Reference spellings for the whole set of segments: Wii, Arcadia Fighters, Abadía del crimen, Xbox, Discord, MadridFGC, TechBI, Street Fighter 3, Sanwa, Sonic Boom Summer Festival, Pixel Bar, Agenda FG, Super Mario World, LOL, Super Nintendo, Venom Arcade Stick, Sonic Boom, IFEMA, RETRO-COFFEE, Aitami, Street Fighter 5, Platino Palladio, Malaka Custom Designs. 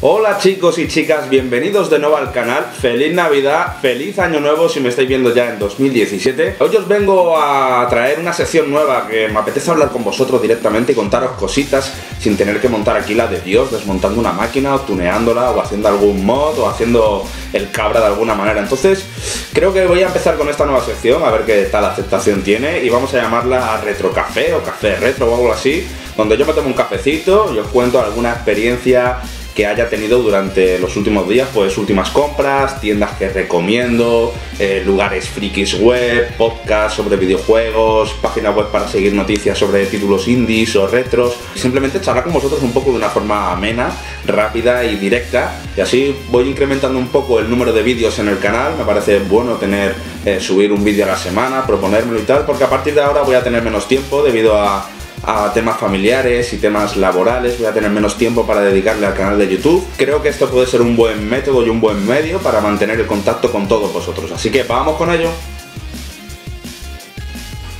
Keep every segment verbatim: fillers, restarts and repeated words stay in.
Hola chicos y chicas, bienvenidos de nuevo al canal. Feliz Navidad, feliz año nuevo si me estáis viendo ya en dos mil diecisiete. Hoy os vengo a traer una sección nueva que me apetece hablar con vosotros directamente y contaros cositas sin tener que montar aquí la de Dios, desmontando una máquina o tuneándola o haciendo algún mod o haciendo el cabra de alguna manera. Entonces creo que voy a empezar con esta nueva sección a ver qué tal aceptación tiene y vamos a llamarla Retro Café o Café Retro o algo así, donde yo me tomo un cafecito y os cuento alguna experiencia que haya tenido durante los últimos días, pues últimas compras, tiendas que recomiendo, eh, lugares frikis web, podcasts sobre videojuegos, páginas web para seguir noticias sobre títulos indies o retros. Simplemente charlar con vosotros un poco de una forma amena, rápida y directa, y así voy incrementando un poco el número de vídeos en el canal. Me parece bueno tener, eh, subir un vídeo a la semana, proponérmelo y tal, porque a partir de ahora voy a tener menos tiempo debido a... a temas familiares y temas laborales. Voy a tener menos tiempo para dedicarle al canal de YouTube. Creo que esto puede ser un buen método y un buen medio para mantener el contacto con todos vosotros, así que vamos con ello.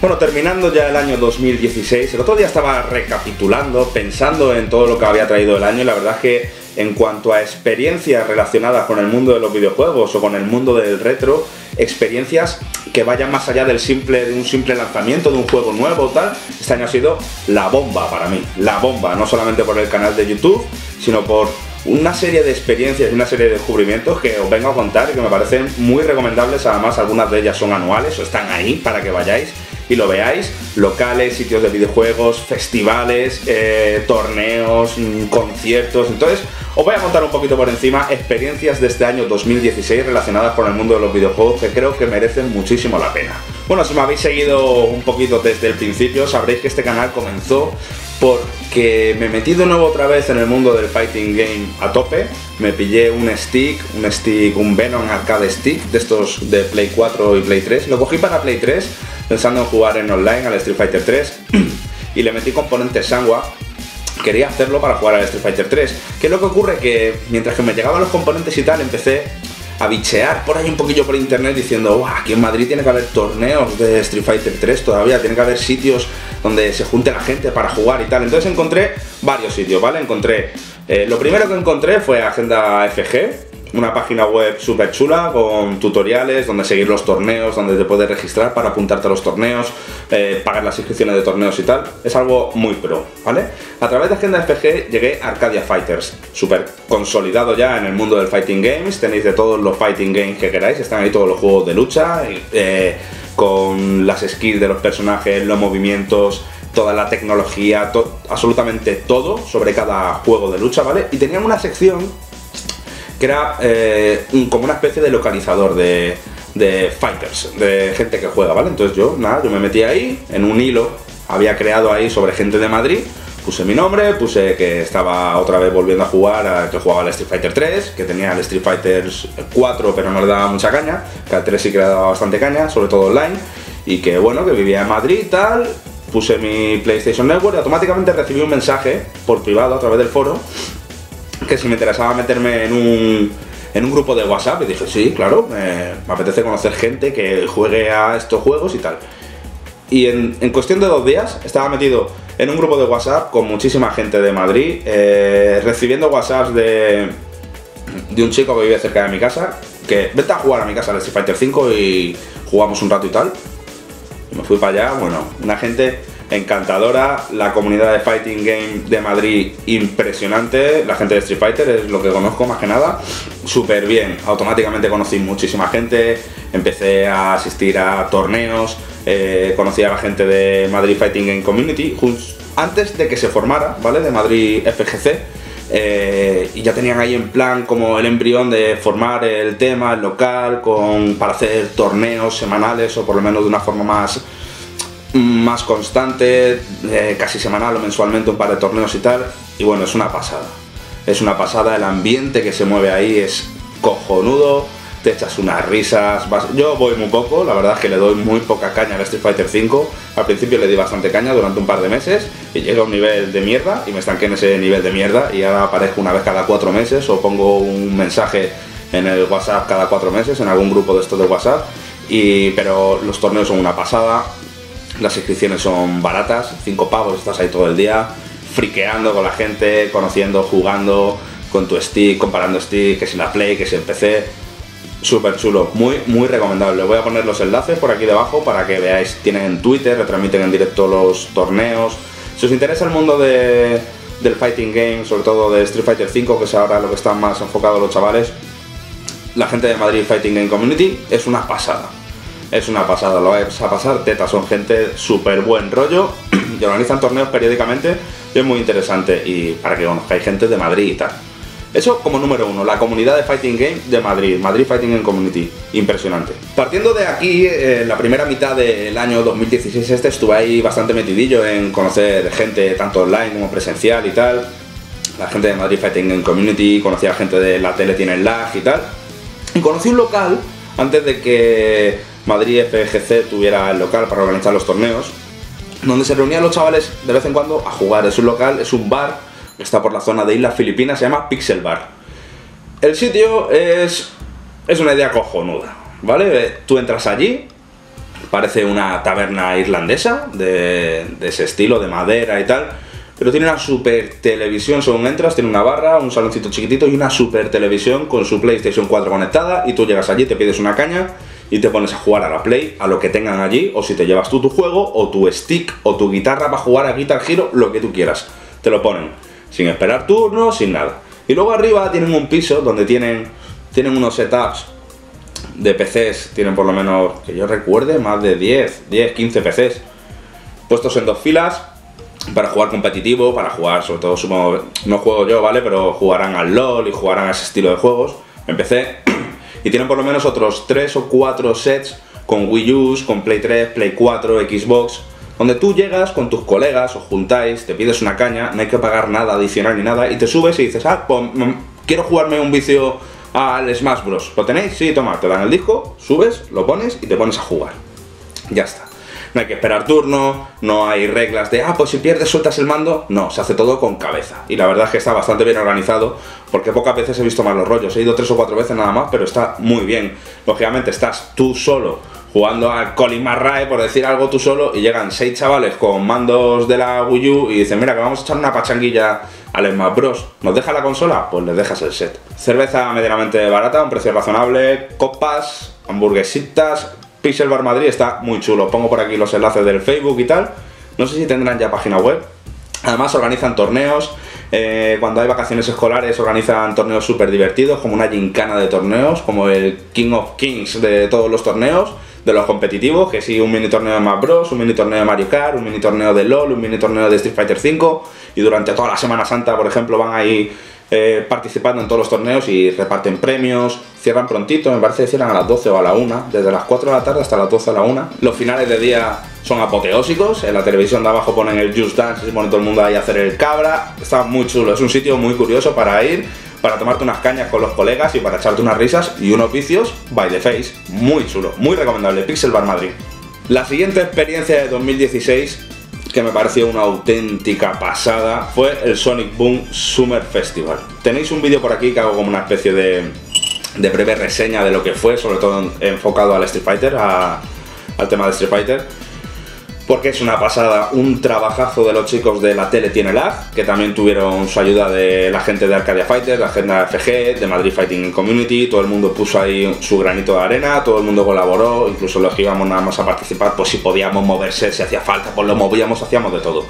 Bueno, terminando ya el año dos mil dieciséis, el otro día estaba recapitulando, pensando en todo lo que había traído el año, y la verdad es que en cuanto a experiencias relacionadas con el mundo de los videojuegos o con el mundo del retro, experiencias que vayan más allá del simple, de un simple lanzamiento de un juego nuevo o tal, este año ha sido la bomba para mí, la bomba, no solamente por el canal de YouTube, sino por una serie de experiencias y una serie de descubrimientos que os vengo a contar y que me parecen muy recomendables. Además, algunas de ellas son anuales o están ahí para que vayáis y lo veáis: locales, sitios de videojuegos, festivales, eh, torneos, conciertos. Entonces os voy a contar un poquito por encima experiencias de este año dos mil dieciséis relacionadas con el mundo de los videojuegos que creo que merecen muchísimo la pena. Bueno, si me habéis seguido un poquito desde el principio, sabréis que este canal comenzó porque me metí de nuevo otra vez en el mundo del fighting game a tope. Me pillé un stick, un stick, un Venom Arcade Stick, de estos de Play cuatro y Play tres. Lo cogí para Play tres pensando en jugar en online al Street Fighter tres y le metí componentes Sanwa. Quería hacerlo para jugar al Street Fighter tres. ¿Qué es lo que ocurre? Que mientras que me llegaban los componentes y tal, empecé a bichear por ahí un poquillo por internet diciendo: "Buah, aquí en Madrid tiene que haber torneos de Street Fighter tres todavía, tiene que haber sitios donde se junte la gente para jugar y tal". Entonces encontré varios sitios, ¿vale? Encontré... Eh, lo primero que encontré fue Agenda F G, una página web súper chula con tutoriales donde seguir los torneos, donde te puedes registrar para apuntarte a los torneos, eh, pagar las inscripciones de torneos y tal. Es algo muy pro, ¿vale? A través de Agenda F G llegué a Arcadia Fighters, súper consolidado ya en el mundo del fighting games. Tenéis de todos los fighting games que queráis, están ahí todos los juegos de lucha, eh, con las skills de los personajes, los movimientos, toda la tecnología, to- absolutamente todo sobre cada juego de lucha, ¿vale? Y tenían una sección que era eh, como una especie de localizador de, de fighters, de gente que juega, ¿vale? Entonces yo, nada, yo me metí ahí, en un hilo había creado ahí sobre gente de Madrid, puse mi nombre, puse que estaba otra vez volviendo a jugar, a, que jugaba al Street Fighter tres, que tenía el Street Fighter cuatro pero no le daba mucha caña, que al tres sí que le daba bastante caña, sobre todo online, y que bueno, que vivía en Madrid y tal. Puse mi PlayStation Network y automáticamente recibí un mensaje por privado a través del foro que si me interesaba meterme en un, en un grupo de WhatsApp, y dije, sí, claro, eh, me apetece conocer gente que juegue a estos juegos y tal. Y en, en cuestión de dos días estaba metido en un grupo de WhatsApp con muchísima gente de Madrid, eh, recibiendo WhatsApps de, de un chico que vive cerca de mi casa, que vete a jugar a mi casa al Street Fighter cinco y jugamos un rato y tal. Y me fui para allá, bueno, una gente encantadora, la comunidad de fighting game de Madrid impresionante, la gente de Street Fighter es lo que conozco más que nada, súper bien. Automáticamente conocí muchísima gente, empecé a asistir a torneos, eh, conocí a la gente de Madrid Fighting Game Community antes de que se formara, ¿vale? De Madrid F G C, eh, y ya tenían ahí en plan como el embrión de formar el tema, el local, con, para hacer torneos semanales o por lo menos de una forma más más constante, eh, casi semanal o mensualmente un par de torneos y tal. Y bueno, es una pasada, es una pasada, el ambiente que se mueve ahí es cojonudo, te echas unas risas, vas... Yo voy muy poco, la verdad es que le doy muy poca caña al Street Fighter cinco, al principio le di bastante caña durante un par de meses y llegué a un nivel de mierda y me estanqué en ese nivel de mierda y ahora aparezco una vez cada cuatro meses o pongo un mensaje en el WhatsApp cada cuatro meses, en algún grupo de estos de WhatsApp, y... pero los torneos son una pasada. Las inscripciones son baratas, cinco pavos, estás ahí todo el día friqueando con la gente, conociendo, jugando, con tu stick, comparando stick, que si la Play, que si el P C. Súper chulo, muy muy recomendable. Voy a poner los enlaces por aquí debajo para que veáis. Tienen en Twitter, retransmiten en directo los torneos. Si os interesa el mundo de, del fighting game, sobre todo de Street Fighter cinco, que es ahora lo que están más enfocados los chavales, la gente de Madrid Fighting Game Community es una pasada. Es una pasada, lo vais a pasar teta, son gente súper buen rollo y organizan torneos periódicamente y es muy interesante, y para que conozcáis gente de Madrid y tal. Eso como número uno, la comunidad de Fighting Game de Madrid, Madrid Fighting Game Community, impresionante. Partiendo de aquí, en eh, la primera mitad del año dos mil dieciséis este, estuve ahí bastante metidillo en conocer gente tanto online como presencial y tal. La gente de Madrid Fighting Game Community, conocía gente de la TeleTienelab y tal. Y conocí un local antes de que Madrid F G C tuviera el local para organizar los torneos, donde se reunían los chavales de vez en cuando a jugar. Es un local, es un bar, está por la zona de Islas Filipinas, se llama Pixel Bar. El sitio es, es una idea cojonuda, ¿vale? Tú entras allí, parece una taberna irlandesa, de, de ese estilo, de madera y tal, pero tiene una super televisión según entras, tiene una barra, un saloncito chiquitito y una super televisión con su PlayStation cuatro conectada, y tú llegas allí, te pides una caña y te pones a jugar a la Play, a lo que tengan allí, o si te llevas tú tu juego, o tu stick, o tu guitarra para jugar a Guitar Hero, lo que tú quieras, te lo ponen. Sin esperar turnos, sin nada. Y luego arriba tienen un piso donde tienen, tienen unos setups de P Cs, tienen por lo menos, que yo recuerde, más de diez, diez, quince P Cs puestos en dos filas para jugar competitivo, para jugar sobre todo, sumo, no juego yo, ¿vale? Pero jugarán al LOL y jugarán a ese estilo de juegos en P C. Y tienen por lo menos otros tres o cuatro sets con Wii U, con Play tres, Play cuatro, Xbox, donde tú llegas con tus colegas, os juntáis, te pides una caña, no hay que pagar nada adicional ni nada, y te subes y dices, ah, pues quiero jugarme un vicio al Smash Bros. ¿Lo tenéis? Sí, toma, te dan el disco, subes, lo pones y te pones a jugar. Ya está. No hay que esperar turno, no hay reglas de, ah, pues si pierdes sueltas el mando. No, se hace todo con cabeza. Y la verdad es que está bastante bien organizado, porque pocas veces he visto malos rollos. He ido tres o cuatro veces nada más, pero está muy bien. Lógicamente estás tú solo jugando al Colin Marrae, por decir algo, tú solo, y llegan seis chavales con mandos de la Wii U y dicen, mira, que vamos a echar una pachanguilla al Smash Bros. ¿Nos deja la consola? Pues les dejas el set. Cerveza medianamente barata, un precio razonable, copas, hamburguesitas. Pixel Bar Madrid está muy chulo. Pongo por aquí los enlaces del Facebook y tal. No sé si tendrán ya página web. Además organizan torneos, eh, cuando hay vacaciones escolares organizan torneos súper divertidos, como una gincana de torneos, como el King of Kings de todos los torneos, de los competitivos, que sí, un mini torneo de Smash Bros, un mini torneo de Mario Kart, un mini torneo de LOL, un mini torneo de Street Fighter cinco, y durante toda la Semana Santa, por ejemplo, van ahí eh, participando en todos los torneos y reparten premios. Cierran prontito, me parece que cierran a las doce o a la una, desde las cuatro de la tarde hasta las doce a la una. Los finales de día son apoteósicos, en la televisión de abajo ponen el Just Dance, se pone todo el mundo ahí a hacer el cabra. Está muy chulo, es un sitio muy curioso para ir, para tomarte unas cañas con los colegas y para echarte unas risas y unos vicios by the face. Muy chulo, muy recomendable, Pixel Bar Madrid. La siguiente experiencia de dos mil dieciséis, que me pareció una auténtica pasada, fue el Sonic Boom Summer Festival. Tenéis un vídeo por aquí que hago como una especie de, de breve reseña de lo que fue, sobre todo enfocado al Street Fighter, a, al tema de Street Fighter, porque es una pasada, un trabajazo de los chicos de la TeleTienelab, que también tuvieron su ayuda de la gente de Arcadia Fighters, la Agenda F G, de Madrid Fighting Community. Todo el mundo puso ahí su granito de arena, todo el mundo colaboró, incluso los que íbamos nada más a participar, pues si podíamos moverse, si hacía falta, pues lo movíamos, hacíamos de todo.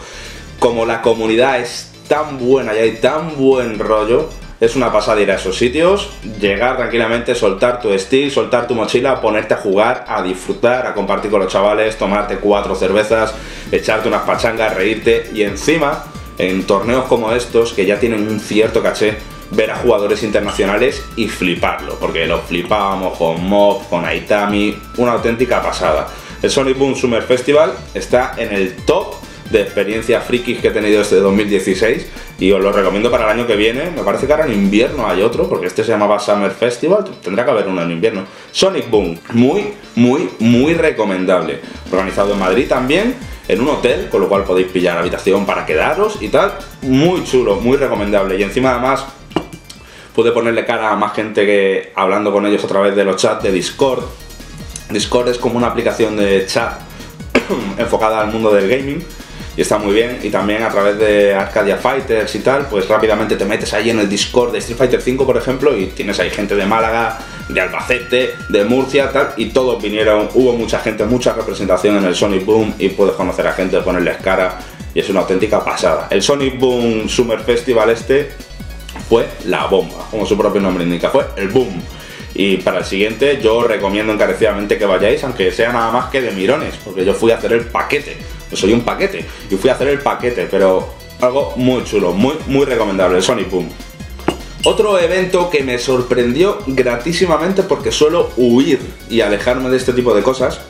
Como la comunidad es tan buena y hay tan buen rollo, es una pasada ir a esos sitios, llegar tranquilamente, soltar tu stick, soltar tu mochila, ponerte a jugar, a disfrutar, a compartir con los chavales, tomarte cuatro cervezas, echarte unas pachangas, reírte, y encima, en torneos como estos, que ya tienen un cierto caché, ver a jugadores internacionales y fliparlo, porque lo flipábamos con Mob, con Aitami, una auténtica pasada. El Sonic Boom Summer Festival está en el top de experiencias frikis que he tenido este dos mil dieciséis, y os lo recomiendo para el año que viene. Me parece que ahora en invierno hay otro, porque este se llamaba Summer Festival, tendrá que haber uno en invierno. Sonic Boom, muy, muy, muy recomendable. Organizado en Madrid también, en un hotel, con lo cual podéis pillar habitación para quedaros y tal. Muy chulo, muy recomendable. Y encima además pude ponerle cara a más gente, que hablando con ellos a través de los chats de Discord. Discord es como una aplicación de chat enfocada al mundo del gaming, y está muy bien. Y también a través de Arcadia Fighters y tal, pues rápidamente te metes ahí en el Discord de Street Fighter cinco, por ejemplo, y tienes ahí gente de Málaga, de Albacete, de Murcia, tal, y todos vinieron, hubo mucha gente, mucha representación en el Sonic Boom, y puedes conocer a gente, ponerles cara, y es una auténtica pasada. El Sonic Boom Summer Festival este fue la bomba, como su propio nombre indica, fue el boom. Y para el siguiente yo os recomiendo encarecidamente que vayáis, aunque sea nada más que de mirones, porque yo fui a hacer el paquete, yo soy un paquete, y fui a hacer el paquete, pero algo muy chulo, muy, muy recomendable, el Sonic Boom. Otro evento que me sorprendió gratísimamente, porque suelo huir y alejarme de este tipo de cosas,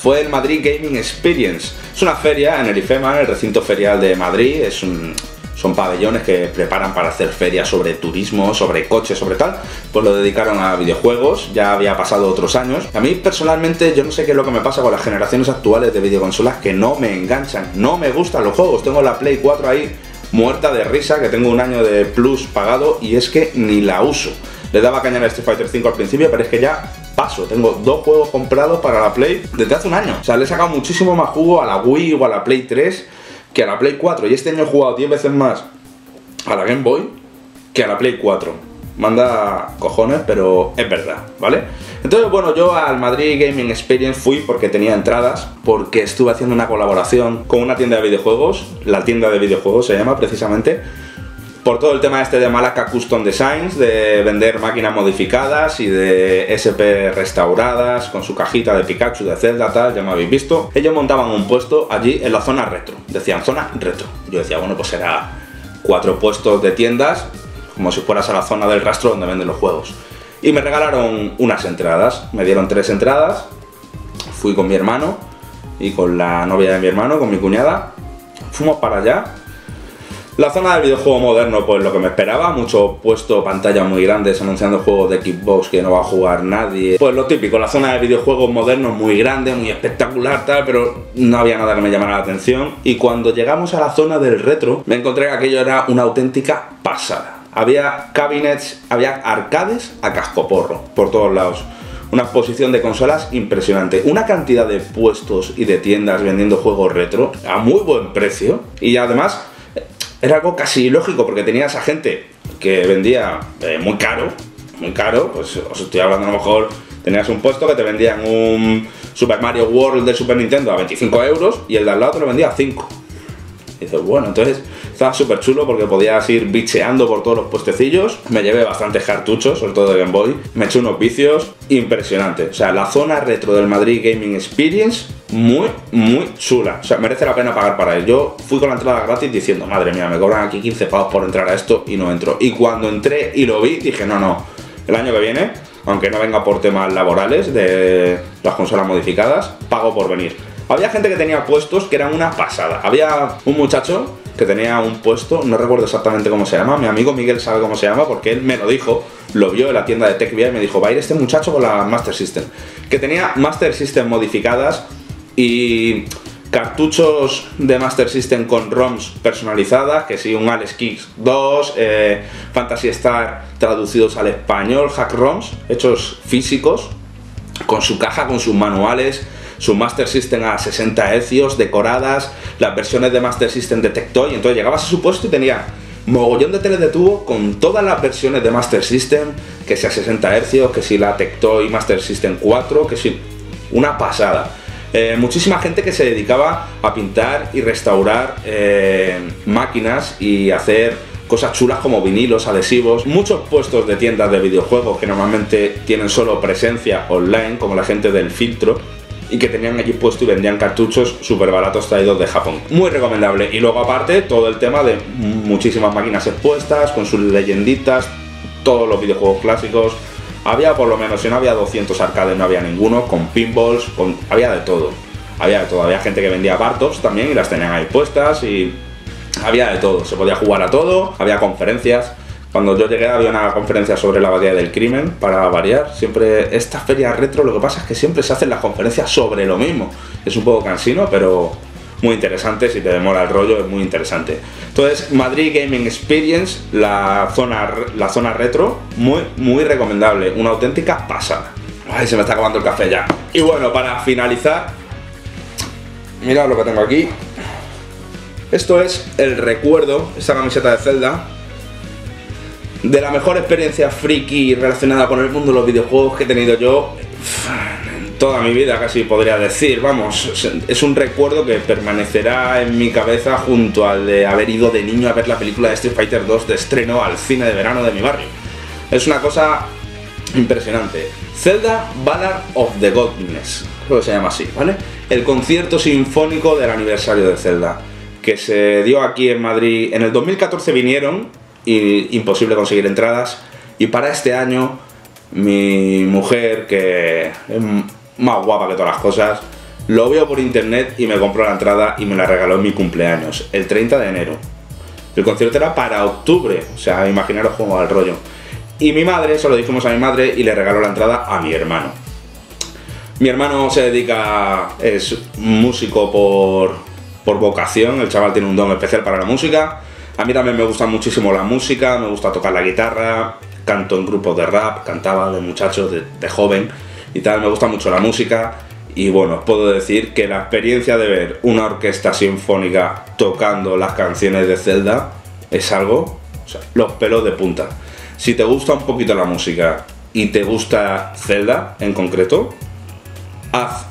fue el Madrid Gaming Experience. Es una feria en el IFEMA, en el recinto ferial de Madrid. Es un, son pabellones que preparan para hacer ferias sobre turismo, sobre coches, sobre tal. Pues lo dedicaron a videojuegos, ya había pasado otros años. A mí personalmente, yo no sé qué es lo que me pasa con las generaciones actuales de videoconsolas, que no me enganchan, no me gustan los juegos. Tengo la Play cuatro ahí muerta de risa, que tengo un año de plus pagado, y es que ni la uso. Le daba caña a Street Fighter cinco al principio, pero es que ya paso. Tengo dos juegos comprados para la Play desde hace un año. O sea, le he sacado muchísimo más jugo a la Wii o a la Play tres que a la Play cuatro. Y este año he jugado diez veces más a la Game Boy que a la Play cuatro. Manda cojones, pero es verdad, ¿vale? Entonces, bueno, yo al Madrid Gaming Experience fui porque tenía entradas, porque estuve haciendo una colaboración con una tienda de videojuegos, la tienda de videojuegos se llama precisamente, por todo el tema este de Malaka Custom Designs, de vender máquinas modificadas y de S P restauradas, con su cajita de Pikachu, de Zelda, tal, ya me habéis visto. Ellos montaban un puesto allí en la zona retro, decían zona retro. Yo decía, bueno, pues será cuatro puestos de tiendas, como si fueras a la zona del rastro donde venden los juegos. Y me regalaron unas entradas, me dieron tres entradas, fui con mi hermano y con la novia de mi hermano, con mi cuñada, fuimos para allá. La zona del videojuego moderno, pues lo que me esperaba, mucho puesto, pantallas muy grandes anunciando juegos de Xbox que no va a jugar nadie. Pues lo típico, la zona de videojuegos modernos muy grande, muy espectacular, tal, pero no había nada que me llamara la atención. Y cuando llegamos a la zona del retro, me encontré que aquello era una auténtica pasada. Había cabinets, había arcades a cascoporro, por todos lados. Una exposición de consolas impresionante. Una cantidad de puestos y de tiendas vendiendo juegos retro a muy buen precio. Y además, era algo casi ilógico, porque tenía esa gente que vendía eh, muy caro. Muy caro, pues os estoy hablando, a lo mejor tenías un puesto que te vendían un Super Mario World de Super Nintendo a veinticinco euros y el de al lado te lo vendía a cinco. Y dices, bueno, entonces estaba súper chulo porque podías ir bicheando por todos los puestecillos. Me llevé bastantes cartuchos, sobre todo de Game Boy. Me eché unos vicios impresionantes. O sea, la zona retro del Madrid Gaming Experience, muy, muy chula. O sea, merece la pena pagar para él. Yo fui con la entrada gratis diciendo, madre mía, me cobran aquí quince pavos por entrar a esto, y no entro. Y cuando entré y lo vi, dije, no, no, el año que viene, aunque no venga por temas laborales de las consolas modificadas, pago por venir. Había gente que tenía puestos que eran una pasada. Había un muchacho que tenía un puesto, no recuerdo exactamente cómo se llama, mi amigo Miguel sabe cómo se llama porque él me lo dijo, lo vio en la tienda de TechBI y me dijo, va a ir este muchacho con la Master System, que tenía Master System modificadas y cartuchos de Master System con ROMs personalizadas, que sí, un Alex Kicks dos, eh, Fantasy Star traducidos al español, hack ROMs hechos físicos, con su caja, con sus manuales, su Master System a sesenta hercios, decoradas, las versiones de Master System de Tectoy. Entonces llegabas a su puesto y tenía mogollón de teles de tubo con todas las versiones de Master System, que sea sesenta hercios, que si la Tectoy Master System cuatro, que si una pasada. Eh, muchísima gente que se dedicaba a pintar y restaurar eh, máquinas y hacer cosas chulas como vinilos, adhesivos, muchos puestos de tiendas de videojuegos que normalmente tienen solo presencia online, como la gente del filtro, y que tenían allí puesto y vendían cartuchos súper baratos traídos de Japón. Muy recomendable. Y luego aparte todo el tema de muchísimas máquinas expuestas, con sus leyenditas, todos los videojuegos clásicos. Había por lo menos, si no había doscientos arcades, no había ninguno, con pinballs, con... había de todo. Había de todo. Había gente que vendía bar-tops también y las tenían ahí puestas y... había de todo, se podía jugar a todo, había conferencias. Cuando yo llegué había una conferencia sobre la Abadía del crimen, para variar. Siempre estas ferias retro, lo que pasa es que siempre se hacen las conferencias sobre lo mismo. Es un poco cansino, pero muy interesante, si te demora el rollo es muy interesante. Entonces, Madrid Gaming Experience, la zona, la zona retro, muy, muy recomendable, una auténtica pasada. Ay, se me está acabando el café ya. Y bueno, para finalizar, mirad lo que tengo aquí. Esto es el recuerdo, esta camiseta de Zelda, de la mejor experiencia friki relacionada con el mundo de los videojuegos que he tenido yo en toda mi vida, casi podría decir. Vamos, es un recuerdo que permanecerá en mi cabeza junto al de haber ido de niño a ver la película de Street Fighter dos de estreno al cine de verano de mi barrio. Es una cosa impresionante. Zelda: Valor of the Goddesses, creo que se llama así, ¿vale? El concierto sinfónico del aniversario de Zelda, que se dio aquí en Madrid. En el dos mil catorce vinieron, y imposible conseguir entradas, y para este año mi mujer, que es más guapa que todas las cosas, lo vio por internet y me compró la entrada y me la regaló en mi cumpleaños, el treinta de enero. El concierto era para octubre, o sea, imaginaros cómo va el rollo. Y mi madre, se lo dijimos a mi madre y le regaló la entrada a mi hermano. Mi hermano se dedica, es músico por, por vocación, el chaval tiene un don especial para la música. A mí también me gusta muchísimo la música, me gusta tocar la guitarra, canto en grupos de rap, cantaba de muchachos, de, de joven y tal, me gusta mucho la música. Y bueno, os puedo decir que la experiencia de ver una orquesta sinfónica tocando las canciones de Zelda es algo, o sea, los pelos de punta. Si te gusta un poquito la música y te gusta Zelda en concreto, haz,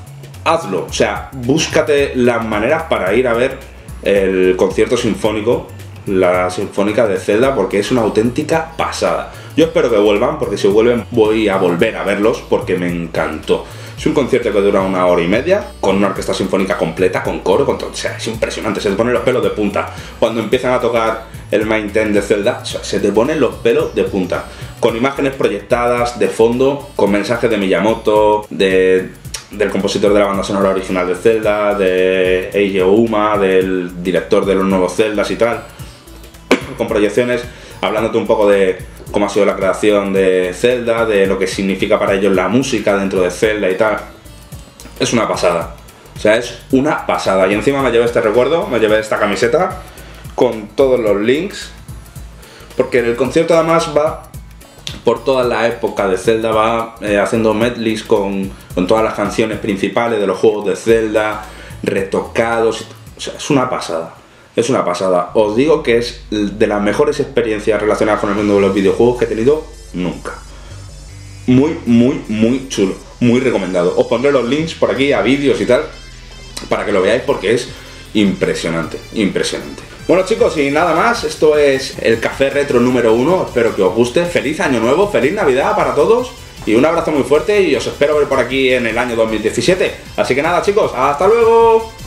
hazlo, o sea, búscate las maneras para ir a ver el concierto sinfónico, la sinfónica de Zelda, porque es una auténtica pasada. Yo espero que vuelvan, porque si vuelven voy a volver a verlos, porque me encantó. Es un concierto que dura una hora y media, con una orquesta sinfónica completa, con coro, con todo. O sea, es impresionante, se te ponen los pelos de punta. Cuando empiezan a tocar el main theme de Zelda, o sea, se te ponen los pelos de punta. Con imágenes proyectadas de fondo, con mensajes de Miyamoto, de... del compositor de la banda sonora original de Zelda, de Eiji Ouma, del director de los nuevos Zeldas y tal, con proyecciones, hablándote un poco de cómo ha sido la creación de Zelda, de lo que significa para ellos la música dentro de Zelda y tal. Es una pasada, o sea, es una pasada. Y encima me llevé este recuerdo, me llevé esta camiseta con todos los links, porque el concierto además va por toda la época de Zelda, va eh, haciendo medleys con, con todas las canciones principales de los juegos de Zelda, retocados. O sea, es una pasada. Es una pasada, os digo que es de las mejores experiencias relacionadas con el mundo de los videojuegos que he tenido nunca. Muy, muy, muy chulo, muy recomendado. Os pondré los links por aquí a vídeos y tal, para que lo veáis, porque es impresionante, impresionante. Bueno, chicos, y nada más, esto es el Café Retro número uno, espero que os guste. Feliz año nuevo, feliz Navidad para todos, y un abrazo muy fuerte, y os espero ver por aquí en el año dos mil diecisiete. Así que nada, chicos, ¡hasta luego!